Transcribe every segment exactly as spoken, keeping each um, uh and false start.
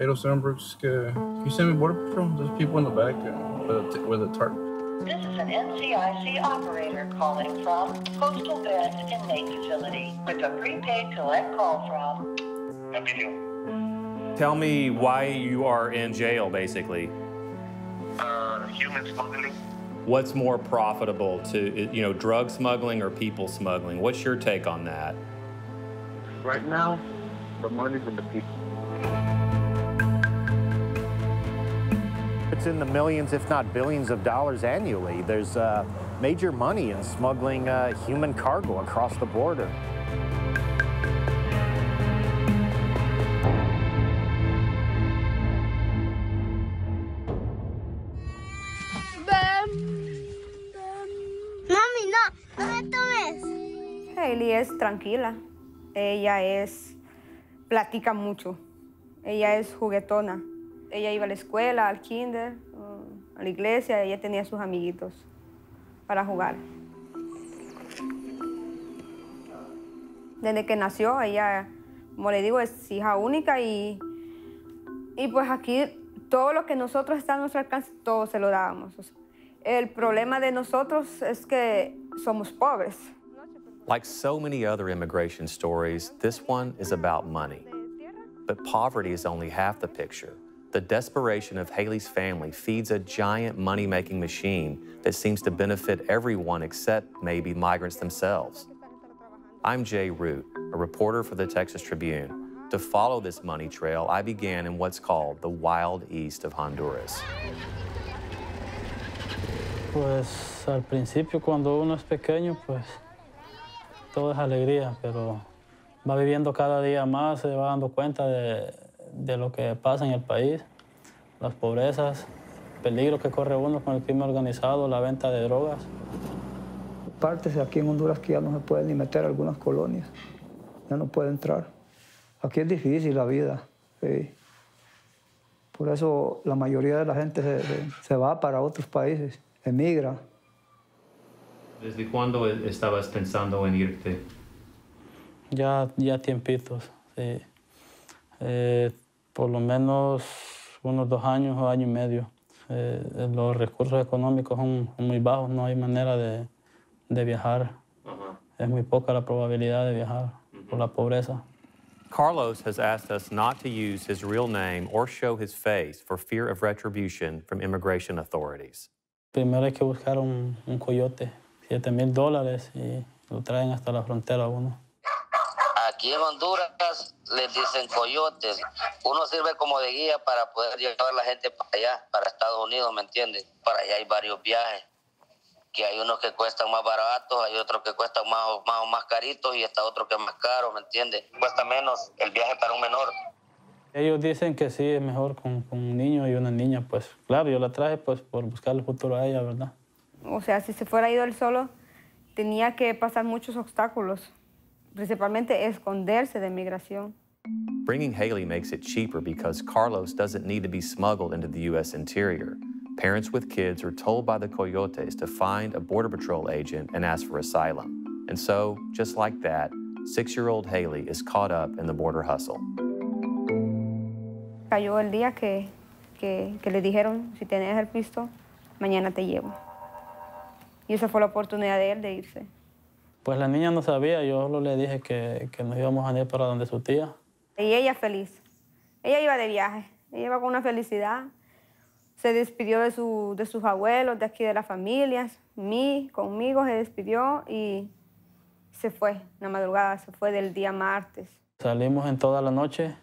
eight oh seven Brooks, uh, can you send me Border Patrol? There's people in the back uh, with, a with a tarp. This is an N C I C operator calling from Postal Bend Inmate Facility with a prepaid collect call from... Happy deal. Tell me why you are in jail, basically. Uh, human smuggling. What's more profitable to, you know, drug smuggling or people smuggling? What's your take on that? Right now, the money's in the people. It's in the millions, if not billions of dollars annually. There's uh, major money in smuggling uh, human cargo across the border. Mami, no, no me tomes. Eli es tranquila. Ella es, platica mucho. Ella es juguetona. Ella iba a la escuela, al kinder, a la iglesia. Ella tenía sus amiguitos para jugar. Desde que nació, ella, como le digo, es hija única y, y pues aquí todo lo que nosotros está a nuestro alcance, todo se lo dábamos. O sea, el problema de nosotros es que somos pobres. Like so many other immigration stories, this one is about money. But poverty is only half the picture. The desperation of Haley's family feeds a giant money-making machine that seems to benefit everyone except maybe migrants themselves. I'm Jay Root, a reporter for the Texas Tribune. To follow this money trail, I began in what's called the Wild East of Honduras. Pues al principio cuando uno es pequeño, pues todo es alegría, pero va viviendo cada día más, se va dando cuenta de de lo que pasa en el país, las pobrezas, el peligro que corre uno con el crimen organizado, la venta de drogas. Partes de aquí en Honduras que ya no se pueden ni meter a algunas colonias, ya no puede entrar. Aquí es difícil la vida, ¿sí? Por eso la mayoría de la gente se, se, se va para otros países, emigra. ¿Desde cuándo estabas pensando en irte? Ya, ya tiempitos, sí. Eh, por lo menos unos dos años o año y medio. Eh, los recursos económicos son, son muy bajos, no hay manera de, de viajar. Uh-huh. Es muy poca la probabilidad de viajar por la pobreza. Carlos has asked us not to use his real name or show his face for fear of retribution from immigration authorities. Primero hay que buscar un, un coyote, siete mil dólares y lo traen hasta la frontera uno. Aquí en Honduras les dicen coyotes. Uno sirve como de guía para poder llevar a la gente para allá, para Estados Unidos, ¿me entiendes? Para allá hay varios viajes, que hay unos que cuestan más baratos, hay otros que cuestan más o más, más caritos y está otro que es más caro, ¿me entiendes? Cuesta menos el viaje para un menor. Ellos dicen que sí, es mejor con, con un niño y una niña, pues claro, yo la traje pues por buscar el futuro a ella, ¿verdad? O sea, si se fuera ido él solo, tenía que pasar muchos obstáculos. Principalmente esconderse de migración. Bringing Haley makes it cheaper because Carlos doesn't need to be smuggled into the U S interior. Parents with kids are told by the coyotes to find a Border Patrol agent and ask for asylum. And so, just like that, six-year-old Haley is caught up in the border hustle. Cayó el día que, que, que le dijeron, si tenés el pisto, mañana te llevo. Y esa fue la oportunidad de él de irse. Pues la niña no sabía, yo solo le dije que, que nos íbamos a ir para donde su tía. Y ella feliz, ella iba de viaje, ella iba con una felicidad. Se despidió de, su, de sus abuelos, de aquí de las familias, mí, conmigo se despidió y se fue, la madrugada, se fue del día martes. Salimos en toda la noche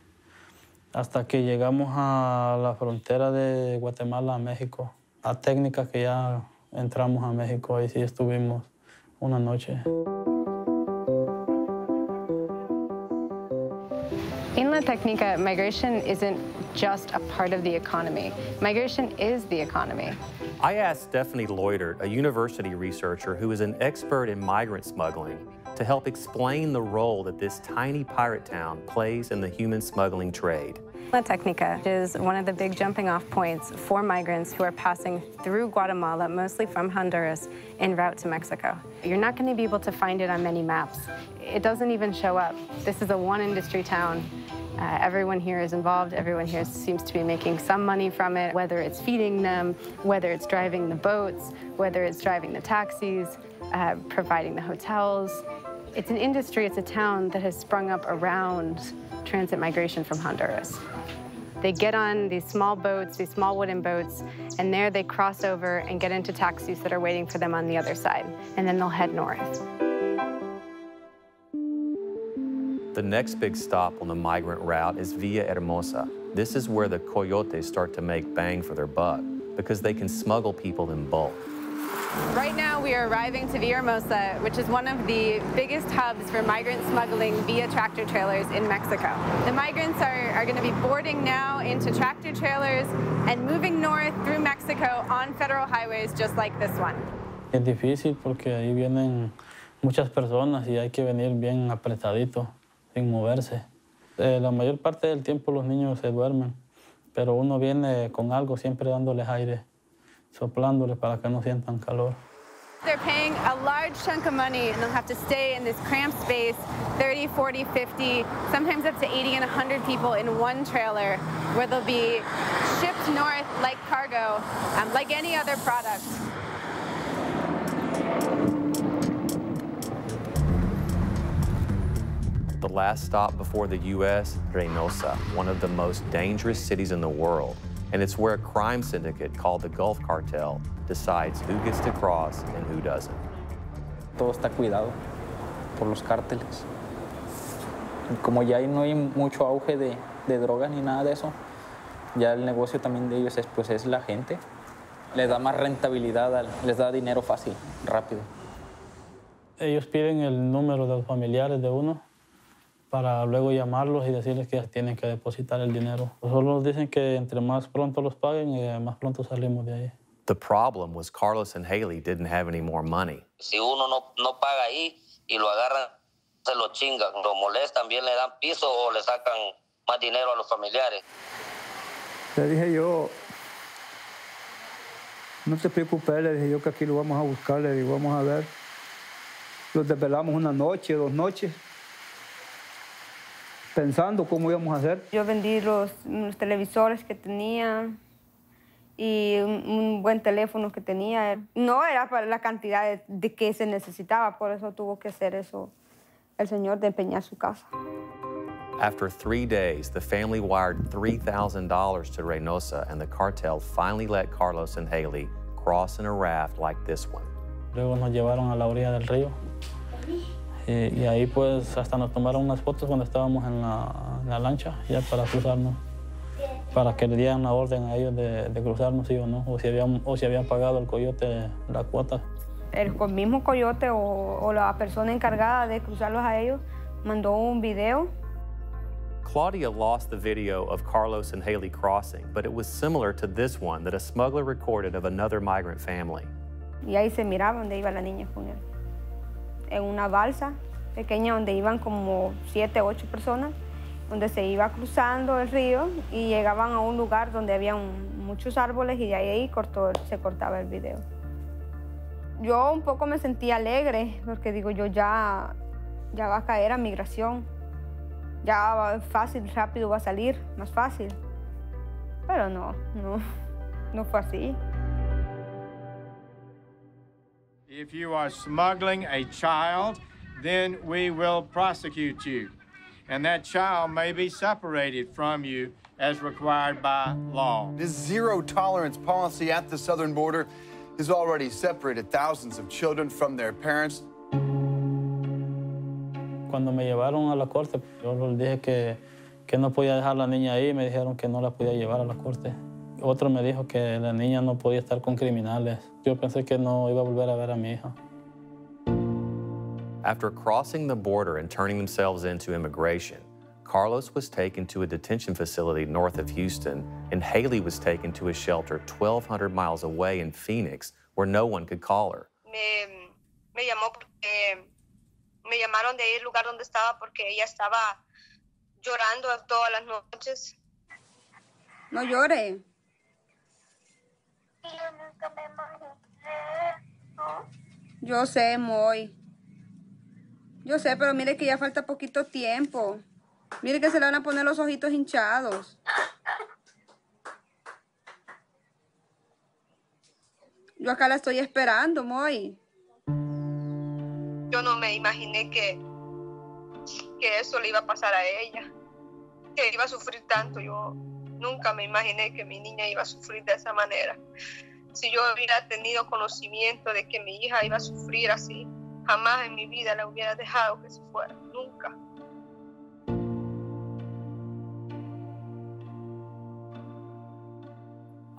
hasta que llegamos a la frontera de Guatemala a México. La Tecnica que ya entramos a México, ahí sí estuvimos una noche. In La Tecnica, migration isn't just a part of the economy. Migration is the economy. I asked Stephanie Leudert, a university researcher who is an expert in migrant smuggling, to help explain the role that this tiny pirate town plays in the human smuggling trade. La Tecnica is one of the big jumping off points for migrants who are passing through Guatemala, mostly from Honduras, en route to Mexico. You're not going to be able to find it on many maps. It doesn't even show up. This is a one industry town. Uh, everyone here is involved. Everyone here seems to be making some money from it, whether it's feeding them, whether it's driving the boats, whether it's driving the taxis, uh, providing the hotels. It's an industry, it's a town that has sprung up around transit migration from Honduras. They get on these small boats, these small wooden boats, and there they cross over and get into taxis that are waiting for them on the other side, and then they'll head north. The next big stop on the migrant route is Villahermosa. This is where the coyotes start to make bang for their buck because they can smuggle people in bulk. Right now we are arriving to Villahermosa, which is one of the biggest hubs for migrant smuggling via tractor trailers in Mexico. The migrants are, are going to be boarding now into tractor trailers and moving north through Mexico on federal highways just like this one. Es difícil porque ahí vienen muchas personas y hay que venir bien apretadito, sin moverse. Eh, la mayor parte del tiempo los niños se duermen, pero uno viene con algo siempre dándoles aire. Soplándoles para que no sientan calor. They're paying a large chunk of money and they'll have to stay in this cramped space, thirty, forty, fifty, sometimes up to eighty and a hundred people in one trailer where they'll be shipped north like cargo, um, like any other product. The last stop before the U S, Reynosa, one of the most dangerous cities in the world. And it's where a crime syndicate called the Gulf Cartel decides who gets to cross and who doesn't. Todo está cuidado por los cárteles. Como ya no hay mucho auge de, de drogas ni nada de eso, ya el negocio también de ellos es, pues, es la gente. Les da más rentabilidad, les da dinero fácil, rápido. Ellos piden el número de los familiares de uno para luego llamarlos y decirles que tienen que depositar el dinero. Solo dicen que entre más pronto los paguen, más pronto salimos de ahí. The problem was Carlos and Haley didn't have any more money. Si uno no, no paga ahí y lo agarran, se lo chingan, lo molestan, bien le dan piso o le sacan más dinero a los familiares. Le dije yo, no te preocupes, le dije yo que aquí lo vamos a buscar, le digo, vamos a ver. Los desvelamos una noche, dos noches. Pensando cómo íbamos a hacer. Yo vendí los, los televisores que tenía y un, un buen teléfono que tenía. No era para la cantidad de, de que se necesitaba, por eso tuvo que hacer eso el señor de empeñar su casa. After three days, the family wired three thousand dollars to Reynosa and the cartel finally let Carlos and Haley cross in a raft like this one. Luego nos llevaron a la orilla del río. Y, y ahí pues hasta nos tomaron unas fotos cuando estábamos en la, en la lancha ya para cruzarnos, para que le dieran la orden a ellos de, de cruzarnos, sí o no, o si habían, o si habían pagado el coyote la cuota. El mismo coyote o, o la persona encargada de cruzarlos a ellos mandó un video. Claudia lost the video of Carlos and Haley crossing, but it was similar to this one that a smuggler recorded of another migrant family. Y ahí se miraba donde iba la niña con él. En una balsa pequeña donde iban como siete, ocho personas, donde se iba cruzando el río y llegaban a un lugar donde había un, muchos árboles y de ahí cortó, se cortaba el video. Yo un poco me sentí alegre porque digo yo ya, ya va a caer a migración, ya va, fácil, rápido va a salir, más fácil. Pero no, no, no fue así. If you are smuggling a child, then we will prosecute you. And that child may be separated from you as required by law. This zero-tolerance policy at the southern border has already separated thousands of children from their parents. Cuando me llevaron a la corte, yo les dije que, que no podía dejar la niña ahí. Me dijeron que no la podía llevar a la corte. Otro me dijo que la niña no podía estar con criminales. Yo pensé que no iba a volver a ver a mi hija. After crossing the border and turning themselves into immigration, Carlos was taken to a detention facility north of Houston, and Haley was taken to a shelter twelve hundred miles away in Phoenix, where no one could call her. Me, me llamó porque me llamaron de el lugar donde estaba porque ella estaba llorando todas las noches. No llore. Yo nunca me imaginé, ¿no? Yo sé, Moy. Yo sé, pero mire que ya falta poquito tiempo. Mire que se le van a poner los ojitos hinchados. Yo acá la estoy esperando, Moy. Yo no me imaginé que, que eso le iba a pasar a ella. Que iba a sufrir tanto. Yo nunca me imaginé que mi niña iba a sufrir de esa manera. Si yo hubiera tenido conocimiento de que mi hija iba a sufrir así, jamás en mi vida la hubiera dejado que se fuera. Nunca.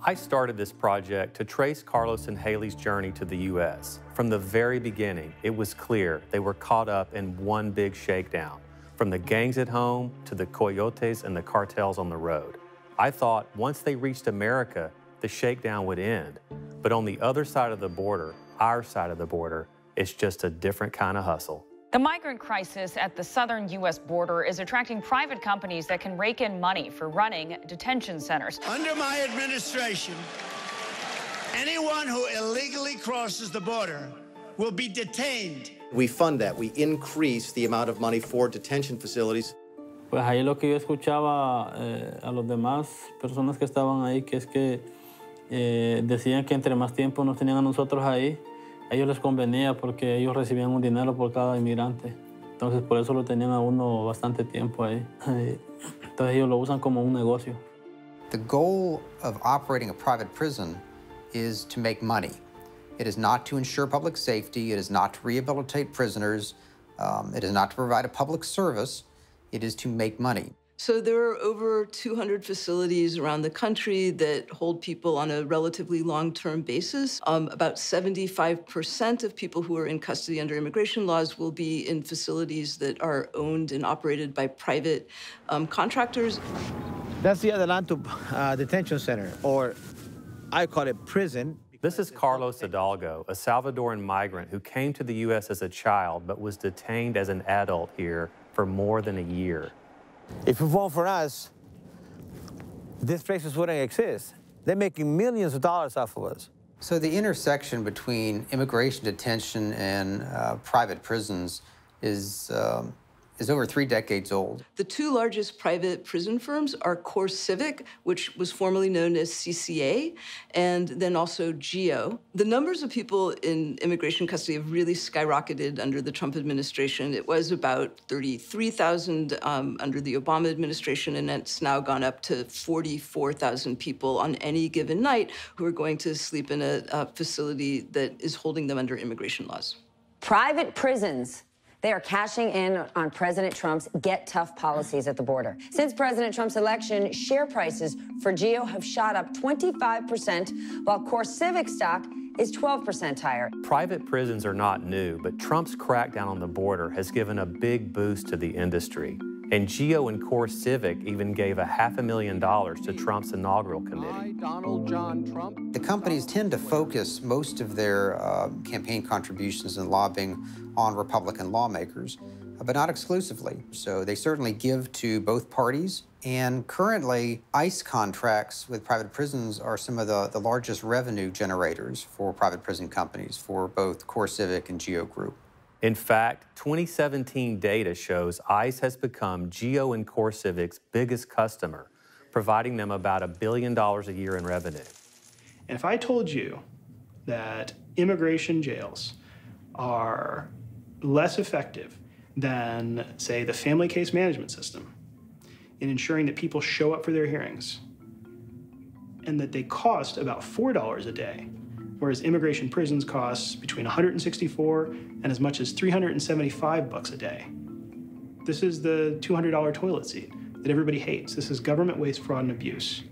I started this project to trace Carlos and Haley's journey to the U S From the very beginning, it was clear they were caught up in one big shakedown, from the gangs at home to the coyotes and the cartels on the road. I thought once they reached America, the shakedown would end. But on the other side of the border, our side of the border, it's just a different kind of hustle. The migrant crisis at the southern U S border is attracting private companies that can rake in money for running detention centers. Under my administration, anyone who illegally crosses the border will be detained. We fund that. We increase the amount of money for detention facilities. Pues ahí lo que yo escuchaba eh, a los demás personas que estaban ahí, que es que eh, decían que entre más tiempo nos tenían a nosotros ahí, a ellos les convenía porque ellos recibían un dinero por cada inmigrante. Entonces, por eso lo tenían a uno bastante tiempo ahí. Entonces, ellos lo usan como un negocio. The goal of operating a private prison is to make money. It is not to ensure public safety. It is not to rehabilitate prisoners. Um, it is not to provide a public service. It is to make money. So there are over two hundred facilities around the country that hold people on a relatively long-term basis. Um, about seventy-five percent of people who are in custody under immigration laws will be in facilities that are owned and operated by private um, contractors. That's the Adelanto uh, detention center, or I call it prison. This is Carlos Hidalgo, a Salvadoran migrant who came to the U S as a child but was detained as an adult here for more than a year. If it weren't for us, these places wouldn't exist. They're making millions of dollars off of us. So the intersection between immigration detention and uh, private prisons is, um, is over three decades old. The two largest private prison firms are CoreCivic, which was formerly known as C C A, and then also GEO. The numbers of people in immigration custody have really skyrocketed under the Trump administration. It was about thirty-three thousand um, under the Obama administration, and it's now gone up to forty-four thousand people on any given night who are going to sleep in a, a facility that is holding them under immigration laws. Private prisons. They are cashing in on President Trump's get tough policies at the border. Since President Trump's election, share prices for GEO have shot up twenty-five percent, while CoreCivic stock is twelve percent higher. Private prisons are not new, but Trump's crackdown on the border has given a big boost to the industry. And GEO and CoreCivic even gave a half a million dollars to Trump's inaugural committee. Donald John Trump. The companies tend to focus most of their uh, campaign contributions and lobbying on Republican lawmakers, but not exclusively. So they certainly give to both parties. And currently, ICE contracts with private prisons are some of the, the largest revenue generators for private prison companies, for both CoreCivic and GEO Group. In fact, twenty seventeen data shows ICE has become GEO and CoreCivic's biggest customer, providing them about a billion dollars a year in revenue. And if I told you that immigration jails are less effective than, say, the family case management system in ensuring that people show up for their hearings, and that they cost about four dollars a day, whereas immigration prisons cost between one hundred sixty-four and as much as three hundred seventy-five bucks a day. This is the two hundred dollar toilet seat that everybody hates. This is government waste, fraud, and abuse.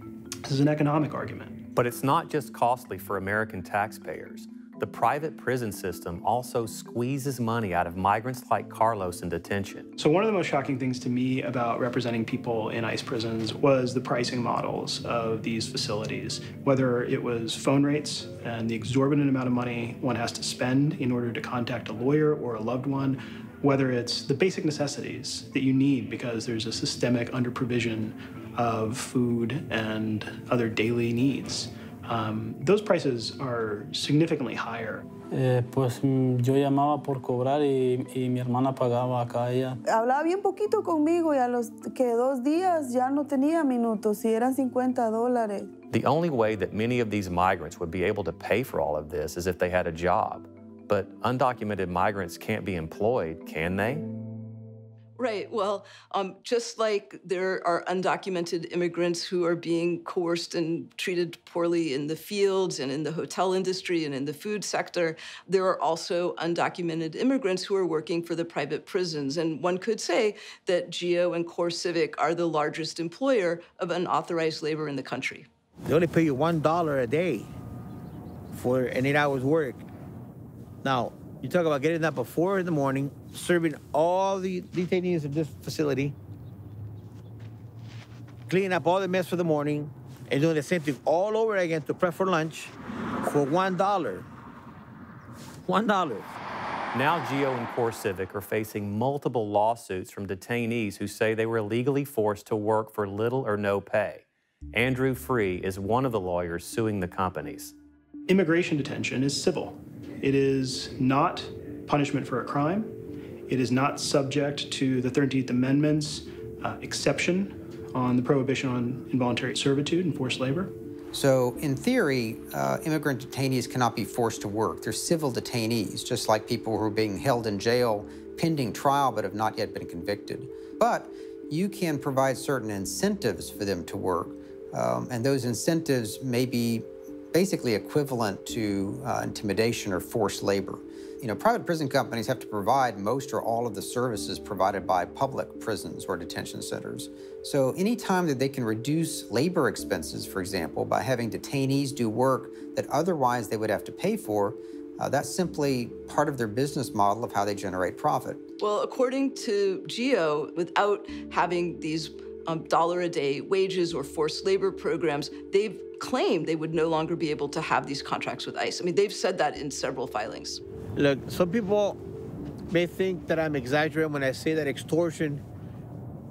This is an economic argument. But it's not just costly for American taxpayers. The private prison system also squeezes money out of migrants like Carlos in detention. So one of the most shocking things to me about representing people in ICE prisons was the pricing models of these facilities, whether it was phone rates and the exorbitant amount of money one has to spend in order to contact a lawyer or a loved one, whether it's the basic necessities that you need because there's a systemic underprovision of food and other daily needs. Um, those prices are significantly higher. Eh, pues yo llamaba por cobrar y, y mi hermana pagaba acá ella. Hablaba bien poquito conmigo y a los que dos días ya no tenía minutos y eran cincuenta dólares. The only way that many of these migrants would be able to pay for all of this is if they had a job. But undocumented migrants can't be employed, can they? Right, well, um, just like there are undocumented immigrants who are being coerced and treated poorly in the fields and in the hotel industry and in the food sector, there are also undocumented immigrants who are working for the private prisons. And one could say that GEO and CoreCivic are the largest employer of unauthorized labor in the country. They only pay you one dollar a day for an eight hours work. Now, you talk about getting up at four in the morning, serving all the detainees of this facility, cleaning up all the mess for the morning, and doing the same thing all over again to prep for lunch for one dollar. One dollar. Now GEO and CoreCivic are facing multiple lawsuits from detainees who say they were illegally forced to work for little or no pay. Andrew Free is one of the lawyers suing the companies. Immigration detention is civil. It is not punishment for a crime. It is not subject to the thirteenth Amendment's uh, exception on the prohibition on involuntary servitude and forced labor. So in theory, uh, immigrant detainees cannot be forced to work. They're civil detainees, just like people who are being held in jail pending trial but have not yet been convicted. But you can provide certain incentives for them to work, um, and those incentives may be basically equivalent to uh, intimidation or forced labor. You know, private prison companies have to provide most or all of the services provided by public prisons or detention centers. So any time that they can reduce labor expenses, for example, by having detainees do work that otherwise they would have to pay for, uh, that's simply part of their business model of how they generate profit. Well, according to GEO, without having these um, dollar-a-day wages or forced labor programs, they've claimed they would no longer be able to have these contracts with ICE. I mean, they've said that in several filings. Look, some people may think that I'm exaggerating when I say that extortion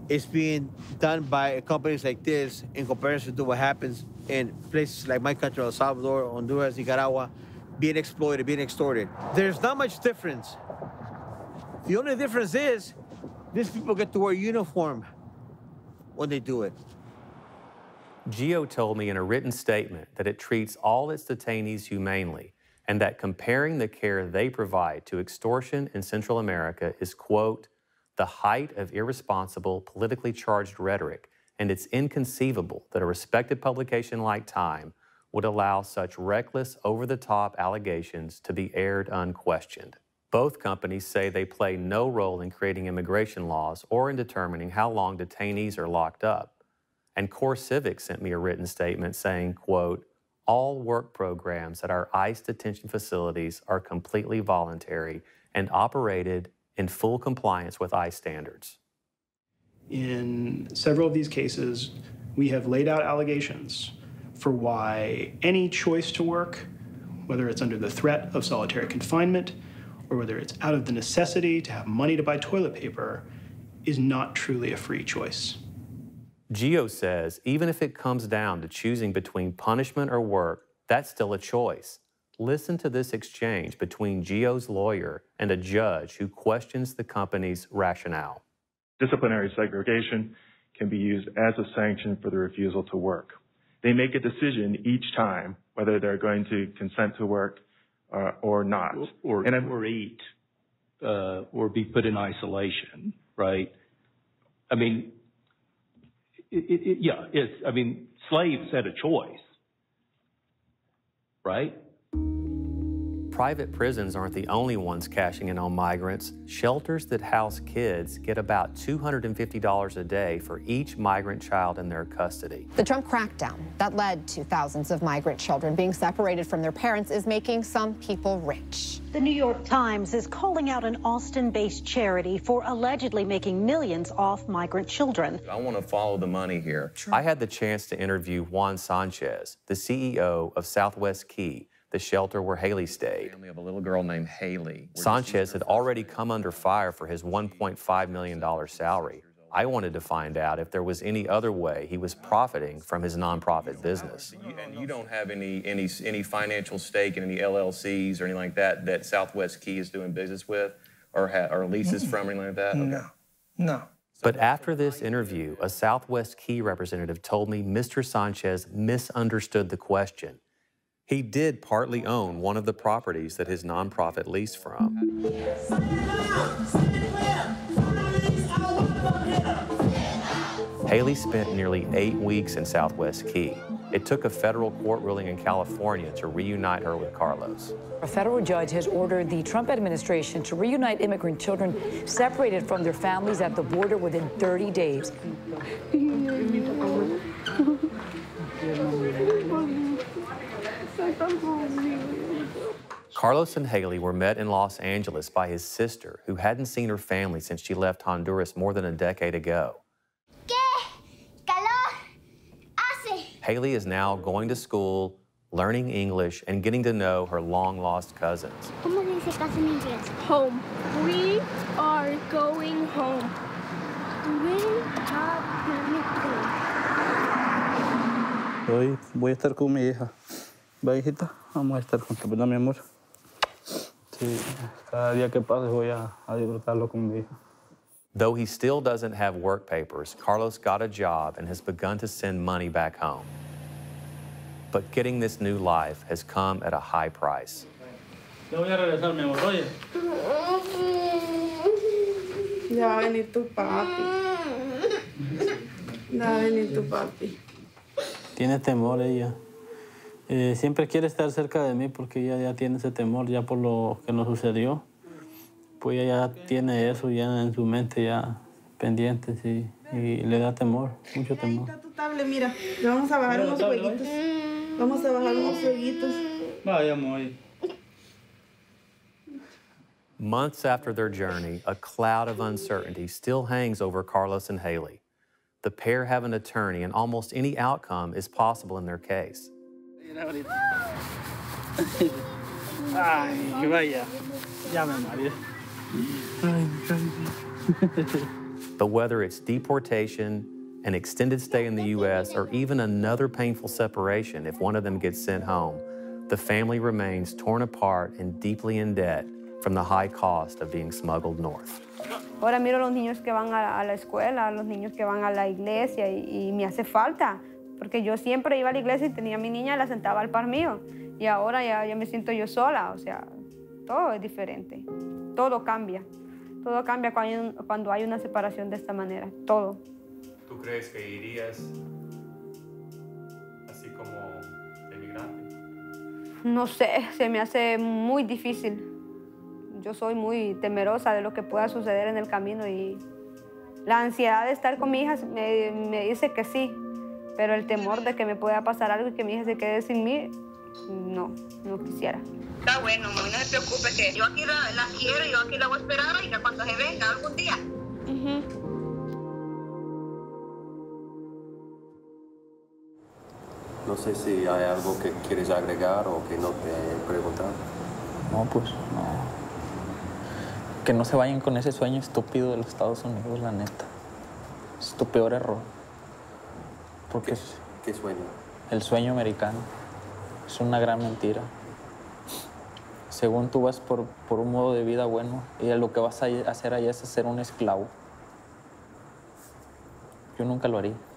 is being done by companies like this in comparison to what happens in places like my country, El Salvador, Honduras, Nicaragua, being exploited, being extorted. There's not much difference. The only difference is these people get to wear uniform when they do it. GEO told me in a written statement that it treats all its detainees humanely, and that comparing the care they provide to extortion in Central America is, quote, the height of irresponsible, politically charged rhetoric, and it's inconceivable that a respected publication like Time would allow such reckless, over-the-top allegations to be aired unquestioned. Both companies say they play no role in creating immigration laws or in determining how long detainees are locked up. And CoreCivic sent me a written statement saying, quote, all work programs at our ICE detention facilities are completely voluntary and operated in full compliance with ICE standards. In several of these cases, we have laid out allegations for why any choice to work, whether it's under the threat of solitary confinement or whether it's out of the necessity to have money to buy toilet paper, is not truly a free choice. GEO says even if it comes down to choosing between punishment or work, that's still a choice. Listen to this exchange between GEO's lawyer and a judge who questions the company's rationale. Disciplinary segregation can be used as a sanction for the refusal to work. They make a decision each time whether they're going to consent to work uh, or not. Or, and or eat uh, or be put in isolation, right? I mean, It, it, it, yeah, it's, I mean, slaves had a choice, right? Private prisons aren't the only ones cashing in on migrants. Shelters that house kids get about two hundred fifty dollars a day for each migrant child in their custody. The Trump crackdown that led to thousands of migrant children being separated from their parents is making some people rich. The New York Times is calling out an Austin-based charity for allegedly making millions off migrant children. I want to follow the money here. Sure. I had the chance to interview Juan Sanchez, the C E O of Southwest Key, the shelter where Haley stayed. Family of a little girl named Haley. Sanchez had already come under fire for his one point five million dollars salary. I wanted to find out if there was any other way he was profiting from his nonprofit business. And you don't have any any any financial stake in any L L Cs or anything like that that Southwest Key is doing business with, or ha or leases mm-hmm. from, anything like that? Okay. No, no. But after this interview, a Southwest Key representative told me Mister Sanchez misunderstood the question. He did partly own one of the properties that his nonprofit leased from. Haley spent nearly eight weeks in Southwest Key. It took a federal court ruling in California to reunite her with Carlos. A federal judge has ordered the Trump administration to reunite immigrant children separated from their families at the border within thirty days. Carlos and Haley were met in Los Angeles by his sister, who hadn't seen her family since she left Honduras more than a decade ago. Haley is now going to school, learning English, and getting to know her long-lost cousins. Home. We are going home. Hoy voy a estar con mi hija. ¿Va, hijita? Vamos a estar juntos, ¿verdad, mi amor? Sí. Cada día que pase voy a disfrutarlo con mi hija. Though he still doesn't have work papers, Carlos got a job and has begun to send money back home. But getting this new life has come at a high price. Tiene temor ella. Siempre quiere estar cerca de mí porque ella ya tiene ese temor ya por lo que nos sucedió. Pues ella ya tiene eso ya en su mente ya pendiente, sí, y le da temor, mucho temor. Ahí está tu tablet, mira, le vamos a bajar unos jueguitos. Vamos a bajar unos jueguitos. Vaya, muy. Months after their journey, a cloud of uncertainty still hangs over Carlos and Haley. The pair have an attorney, and almost any outcome is possible in their case. Ay, que vaya. Ya me mareé. But whether it's deportation, an extended stay in the U S, or even another painful separation if one of them gets sent home, the family remains torn apart and deeply in debt from the high cost of being smuggled north. Ahora miro los niños que van a la escuela, los niños que van a la iglesia, y me hace falta, porque yo siempre iba a la iglesia y tenía a mi niña y la sentaba al par mío, y ahora ya ya me siento yo sola, o sea, todo es diferente. Todo cambia. Todo cambia cuando hay una separación de esta manera. Todo. ¿Tú crees que irías así como emigrante? No sé, se me hace muy difícil. Yo soy muy temerosa de lo que pueda suceder en el camino y la ansiedad de estar con mi hija me, me dice que sí, pero el temor de que me pueda pasar algo y que mi hija se quede sin mí, no, no quisiera. Está bueno, mami, no se preocupe, que yo aquí la, la quiero, yo aquí la voy a esperar y que cuando se venga algún día. Uh-huh. No sé si hay algo que quieres agregar o que no te he preguntado. No, pues, no. Que no se vayan con ese sueño estúpido de los Estados Unidos, la neta. Es tu peor error. Porque ¿Qué, qué sueño? El sueño americano. Es una gran mentira. Según tú vas por, por un modo de vida bueno, y lo que vas a hacer allá es ser un esclavo. Yo nunca lo haría.